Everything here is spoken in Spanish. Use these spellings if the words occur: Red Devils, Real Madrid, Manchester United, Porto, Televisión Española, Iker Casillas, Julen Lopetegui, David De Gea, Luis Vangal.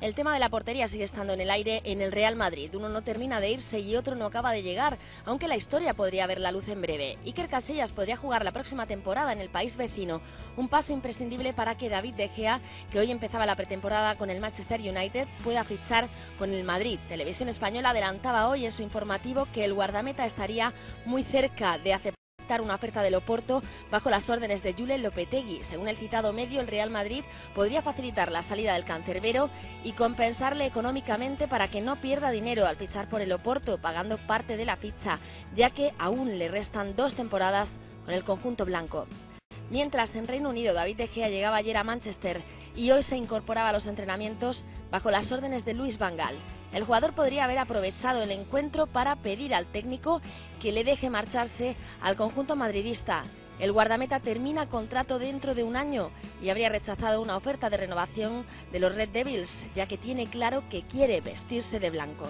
El tema de la portería sigue estando en el aire en el Real Madrid. Uno no termina de irse y otro no acaba de llegar, aunque la historia podría ver la luz en breve. Iker Casillas podría jugar la próxima temporada en el país vecino. Un paso imprescindible para que David De Gea, que hoy empezaba la pretemporada con el Manchester United, pueda fichar con el Madrid. Televisión Española adelantaba hoy en su informativo que el guardameta estaría muy cerca de aceptar una oferta del Porto bajo las órdenes de Julen Lopetegui. Según el citado medio, el Real Madrid podría facilitar la salida del cancerbero y compensarle económicamente para que no pierda dinero al fichar por el Porto, pagando parte de la ficha, ya que aún le restan 2 temporadas con el conjunto blanco. Mientras, en Reino Unido, David De Gea llegaba ayer a Manchester y hoy se incorporaba a los entrenamientos bajo las órdenes de Luis Vangal. El jugador podría haber aprovechado el encuentro para pedir al técnico que le deje marcharse al conjunto madridista. El guardameta termina contrato dentro de 1 año y habría rechazado una oferta de renovación de los Red Devils, ya que tiene claro que quiere vestirse de blanco.